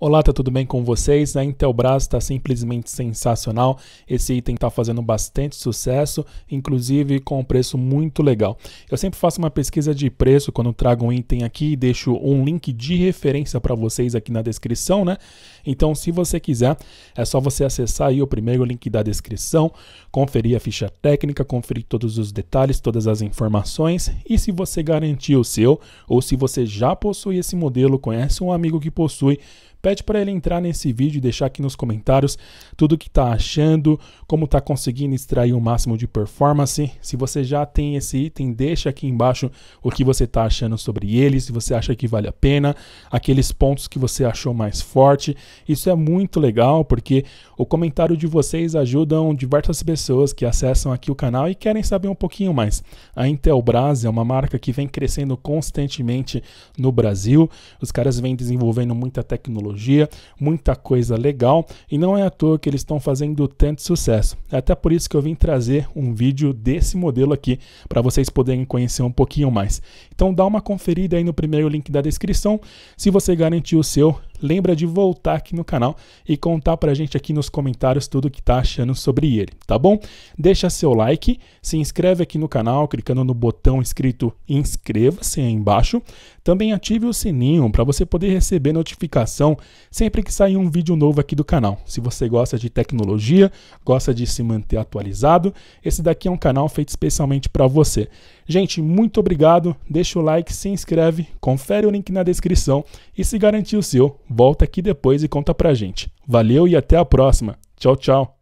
Olá, tá tudo bem com vocês? A Intelbras está simplesmente sensacional. Esse item está fazendo bastante sucesso, inclusive com um preço muito legal. Eu sempre faço uma pesquisa de preço quando trago um item aqui e deixo um link de referência para vocês aqui na descrição, né? Então, se você quiser, é só você acessar aí o primeiro link da descrição, conferir a ficha técnica, conferir todos os detalhes, todas as informações. E se você garantir o seu, ou se você já possui esse modelo, conhece um amigo que possui, pede para ele entrar nesse vídeo e deixar aqui nos comentários tudo o que está achando, como está conseguindo extrair o máximo de performance. Se você já tem esse item, deixa aqui embaixo o que você está achando sobre ele, se você acha que vale a pena, aqueles pontos que você achou mais forte. Isso é muito legal porque o comentário de vocês ajudam diversas pessoas que acessam aqui o canal e querem saber um pouquinho mais. A Intelbras é uma marca que vem crescendo constantemente no Brasil. Os caras vêm desenvolvendo muita tecnologia, muita coisa legal, e não é à toa que eles estão fazendo tanto sucesso. É até por isso que eu vim trazer um vídeo desse modelo aqui para vocês poderem conhecer um pouquinho mais. Então dá uma conferida aí no primeiro link da descrição. Se você garantir o seu, lembra de voltar aqui no canal e contar pra gente aqui nos comentários tudo que tá achando sobre ele, tá bom? Deixa seu like, se inscreve aqui no canal clicando no botão escrito inscreva-se aí embaixo. Também ative o sininho para você poder receber notificação sempre que sair um vídeo novo aqui do canal. Se você gosta de tecnologia, gosta de se manter atualizado, esse daqui é um canal feito especialmente para você. Gente, muito obrigado, deixa o like, se inscreve, confere o link na descrição e se garantir o seu, volta aqui depois e conta pra gente. Valeu e até a próxima. Tchau, tchau.